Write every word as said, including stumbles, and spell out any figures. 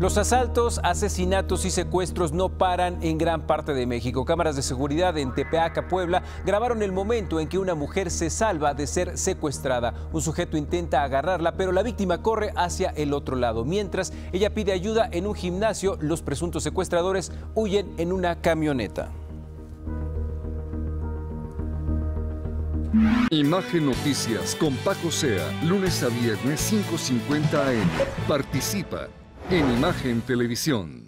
Los asaltos, asesinatos y secuestros no paran en gran parte de México. Cámaras de seguridad en Tepeaca, Puebla, grabaron el momento en que una mujer se salva de ser secuestrada. Un sujeto intenta agarrarla, pero la víctima corre hacia el otro lado. Mientras ella pide ayuda en un gimnasio, los presuntos secuestradores huyen en una camioneta. Imagen Noticias con Paco Zea, lunes a viernes cinco cincuenta a eme. Participa en Imagen Televisión.